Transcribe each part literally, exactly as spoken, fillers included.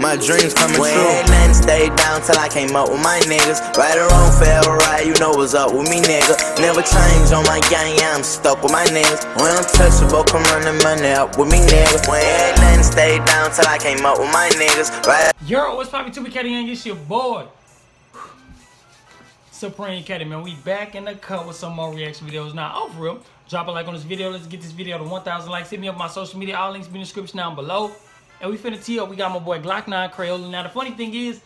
my dreams coming true. Waitin' stayed down till I came up with my niggas. Right or wrong, fair or right, you know what's up with me, nigga. Never change on my gang, yeah, I'm stuck with my niggas. When I'm touchable, come running money up with me, niggas. Waitin' stayed down till I came up with my niggas. Right. Yo, what's Papi two B K? It's your boy, Supreme Kati, man. We back in the cut with some more reaction videos. Now, oh, for real, drop a like on this video. Let's get this video to one thousand likes. Hit me up on my social media. All links be in the description down below. And we finna tee up. We got my boy Glock nine Crayola. Now, the funny thing is,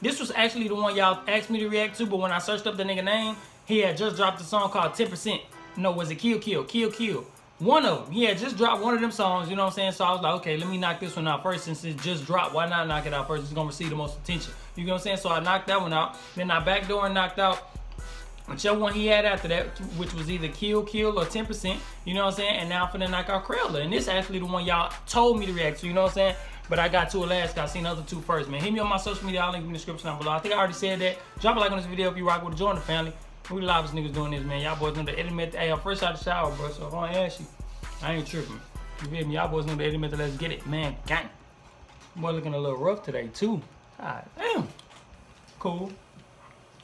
this was actually the one y'all asked me to react to, but when I searched up the nigga name, he had just dropped a song called ten percent. No, was it Kill Kill? Kill Kill. One of them. He had just dropped one of them songs, you know what I'm saying? So I was like, okay, let me knock this one out first. Since it's just dropped, why not knock it out first? It's gonna receive the most attention. You know what I'm saying? So I knocked that one out. Then I backdoor and knocked out whichever one he had after that, which was either Kill Kill or ten percent. You know what I'm saying? And now I'm finna knock out Crayola. And this is actually the one y'all told me to react to, you know what I'm saying? But I got to it last, I seen the other two first, man. Hit me on my social media, I'll link in the description down below. I think I already said that. Drop a like on this video if you rock with it. Join the family. We live as niggas doing this, man. Y'all boys know the element. Hey, I'm fresh out of the shower, bro. So if I don't ask you, I ain't tripping. You feel me? Y'all boys know the element. Let's get it, man. Gang. Boy, looking a little rough today too. God damn. Cool.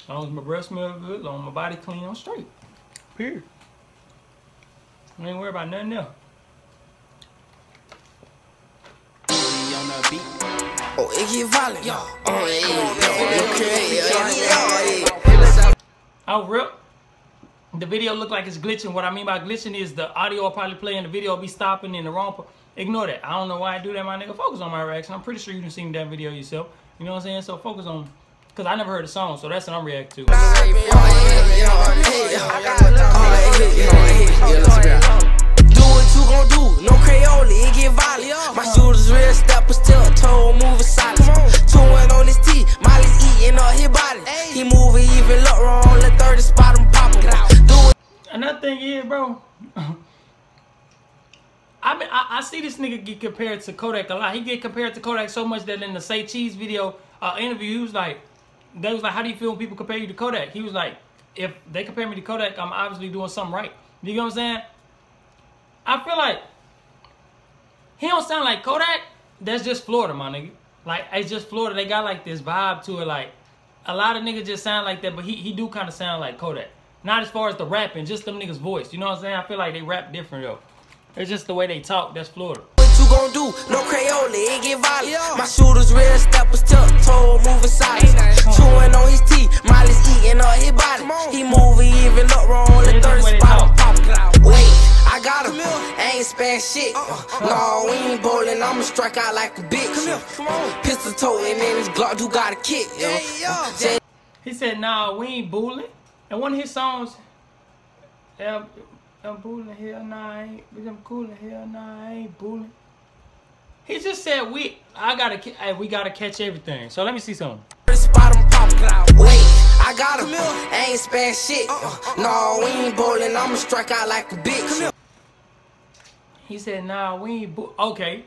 As long as my breath smell good, as long as my body clean, I'm straight. Period. I ain't worried about nothing else. Oh, it get violent, y'all. Oh, yeah, yeah, yeah. Oh, real? The video look like it's glitching. What I mean by glitching is the audio will probably play and the video will be stopping in the wrong part. Ignore that. I don't know why I do that, my nigga. Focus on my reaction. I'm pretty sure you done seen that video yourself. You know what I'm saying? So focus on, because I never heard the song, so that's what I'm reacting to. Do what you gon' do. No Crayola, it get violent. My shooters real step, but still toe moving solid. Two one on his teeth, Molly's eating all his body. He moving even look wrong. Another thing is, bro, I mean, I, I see this nigga get compared to Kodak a lot. He get compared to Kodak so much that in the Say Cheese video uh, interview, he was like, they was like, how do you feel when people compare you to Kodak? He was like, if they compare me to Kodak, I'm obviously doing something right. You know what I'm saying? I feel like he don't sound like Kodak. That's just Florida, my nigga. Like, it's just Florida. They got like this vibe to it. Like, a lot of niggas just sound like that, but he, he do kind of sound like Kodak. Not as far as the rapping, just them niggas' voice. You know what I'm saying? I feel like they rap different, though. It's just the way they talk. That's Florida. What you gonna do? No Crayola, it get violent. Yo. My shooter's real step was tucked, toe moving sideways. Chewing on his teeth, Molly's eating all his body. He moving even up wrong, the third spot pop. Wait, I got him. I ain't spare shit. Uh -uh. No, we ain't bowling. I'ma strike out like a bitch. Come here, come on. Pistol toting in his Glock, you got a kick. Yo. Yeah, yeah. He said, nah, we ain't bowling. And one of his songs, I'm booling, hell nah, I ain't, I'm cooling, hell nah, I ain't booling. He just said, we, I gotta, hey, we gotta catch everything. So let me see something. Wait, I got him, I ain't spare shit. No, we ain't bowling, I'ma strike out like a bitch. He said, nah, we ain't bowling. Okay,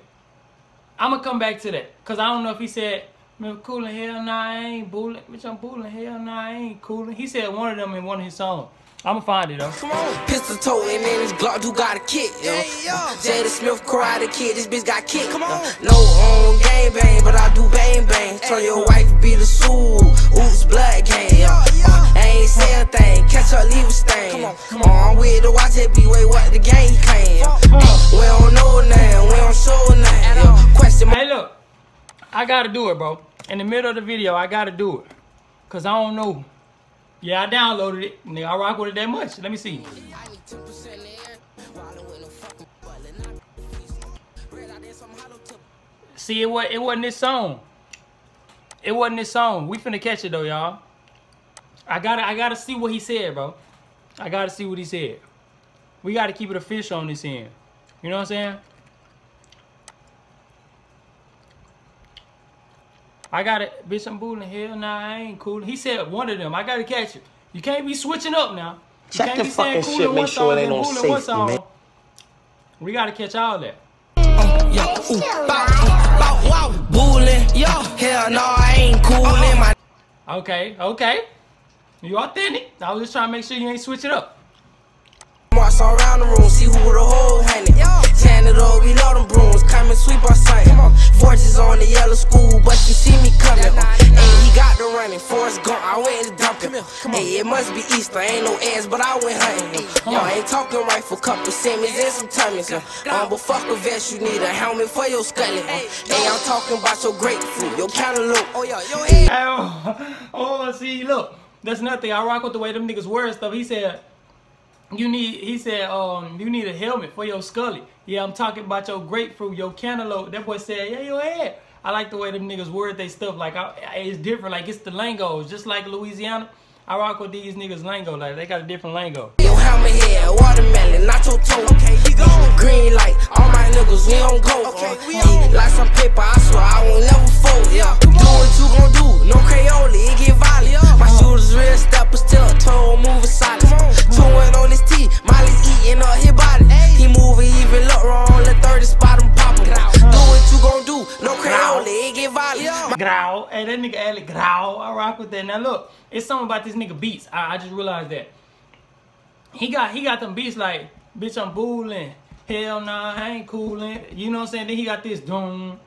I'ma come back to that. Cause I don't know if he said, I'm cooling, hell nah, I ain't booling. Bitch, I'm booling, hell nah, I ain't cooling. He said one of them in one of his songs. I'ma find it, though. Come on. Pistol toting in his Glock, you got a kick, yo. Jada Smith, Karate Kid, this bitch got kicked. Come on. No on game bang, but I do bang bang. Turn your wife be the soul. Oops, blood game, yo. I ain't say a thing, catch her, leave a stain. Come on, come on. I'm with the watch it be way what the game claim. We don't know nothing, we don't show nothing. Question. Hey, look. I gotta do it, bro. In the middle of the video, I gotta do it. Cause I don't know. Yeah, I downloaded it. Nigga, I rock with it that much. Let me see. See, it was it wasn't this song. It wasn't this song. We finna catch it though, y'all. I gotta I gotta see what he said, bro. I gotta see what he said. We gotta keep it official on this end. You know what I'm saying? I got it, bitch, I'm booling, hell nah, I ain't cool. He said one of them, I gotta catch it. You can't be switching up now. You Check can't the be fucking cool shit, make sure it ain't on safety, man. We gotta catch all that. Um, yeah, ooh, bow, bow, wow, booling, yo, hell nah, I ain't cool in my... Okay, okay, you authentic. I was just trying to make sure you ain't switch it up. March around the room, see who the whole handed. Tanner, though, we love them brooms, come and sweep our sight. Forges on the yellow school, but it must be Easter. Ain't no ass, but I went hunting. Y'all ain't talking rifle, couple semis and some tummies. Um, but fuck a vest, you need a helmet for your scully. Hey, I'm talking about your grapefruit, your cantaloupe. Oh, yeah, your head. Oh, oh, see, look, that's nothing. I rock with the way them niggas wear and stuff. He said, you need, he said, um, you need a helmet for your scully. Yeah, I'm talking about your grapefruit, your cantaloupe. That boy said, yeah, your head. I like the way them niggas word they stuff. Like, I, it's different. Like, it's the langos. Just like Louisiana, I rock with these niggas' lingo. Like, they got a different lingo. Yo, helmet here, watermelon, not your toe. Okay, he go. Green light, all my niggas, we don't go. Okay, we on. Like some paper, I swear I won't never fold. Yeah, do what you gon' do. No Crayola, it get violent. My shooters real stepper, still a toe, moving solid. Chewing on his teeth, Molly's eating up his body. He moving even look wrong, on the thirty spot, I'm popping. Do what you gon' do. No Crayola, it get violent. Growl, hey, that nigga Alec growl. I rock with that. Now look, it's something about this nigga beats. I, I just realized that. He got he got them beats like, bitch, I'm booling. Hell nah, I ain't coolin'. You know what I'm saying? Then he got this doom,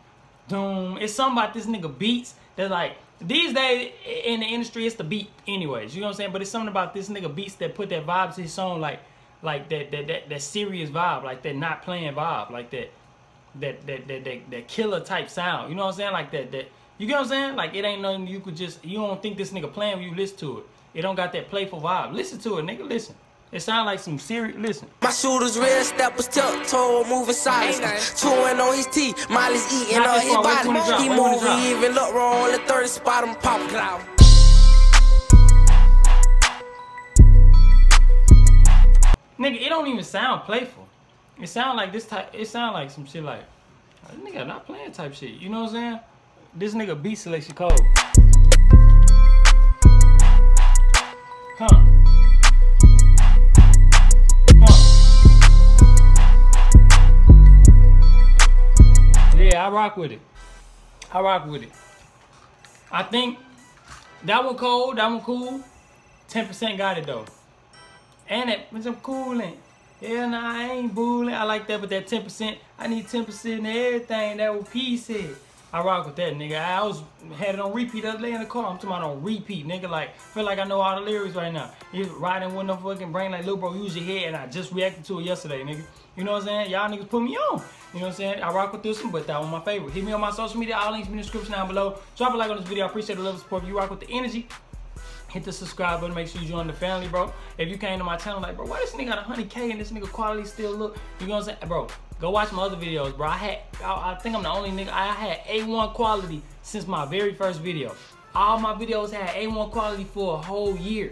doom. It's something about this nigga beats that's like, these days in the industry, it's the beat anyways. You know what I'm saying? But it's something about this nigga beats that put that vibe to his song, like like that that that, that serious vibe, like that not playing vibe, like that that that that that, that killer type sound. You know what I'm saying? Like that that. You get what I'm saying? Like, it ain't nothing you could just, you don't think this nigga playing when you listen to it. It don't got that playful vibe. Listen to it, nigga, listen. It sound like some serious, listen. My shooter's real steppers, tuck toe, moving sideways. Chewing on his teeth, Molly's eating up his body. He moving, he even look wrong on the thirty spot, I'm popping out. Nigga, it don't even sound playful. It sound like this type, it sound like some shit like, this nigga not playing type shit, you know what I'm saying? This nigga beat selection code. Huh. Huh. Yeah, I rock with it. I rock with it. I think that one cold, that one cool. ten percent got it though. And it was some cooling. Yeah, nah, I ain't booling. I like that, but that ten percent, I need ten percent in everything. That was peace it. I rock with that, nigga. I was had it on repeat the other day in the car. I'm talking about on repeat, nigga. Like, feel like I know all the lyrics right now. You riding with no fucking brain, like, little bro, use your head. And I just reacted to it yesterday, nigga. You know what I'm saying? Y'all niggas put me on. You know what I'm saying? I rock with this one, but that was my favorite. Hit me on my social media. All links in the description down below. Drop a like on this video. I appreciate the love and support. If you rock with the energy, hit the subscribe button. Make sure you join the family, bro. If you came to my channel, like, bro, why this nigga got one hundred K and this nigga quality still look? You know what I'm saying? Bro, go watch my other videos, bro. I had, I, I think I'm the only nigga, I had A one quality since my very first video. All my videos had A one quality for a whole year.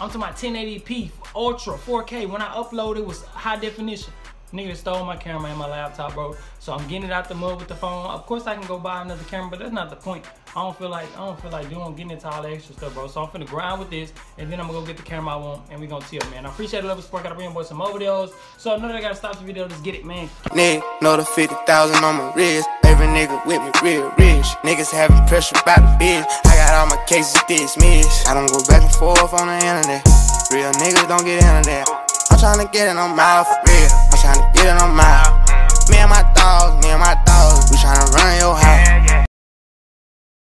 I'm talking about ten eighty P, Ultra, four K. When I uploaded, it was high definition. Nigga stole my camera and my laptop, bro. So I'm getting it out the mud with the phone. Of course I can go buy another camera, but that's not the point. I don't feel like, I don't feel like doing, getting into all the extra stuff, bro. So I'm finna grind with this, and then I'm gonna go get the camera I want, and we gonna chill, man. I appreciate the love and support. Gotta bring boys some more videos. So I know that I gotta stop the video. Let's get it, man. Nigga, know the fifty thousand on my wrist. Every nigga with me real rich. Niggas having pressure by the bitch. I got all my cases dismissed. I don't go back and forth on the internet. Real niggas don't get into that. I'm tryna get it on my for real. Tryna get it on my, me and my dogs, me and my dogs, we tryna run your house.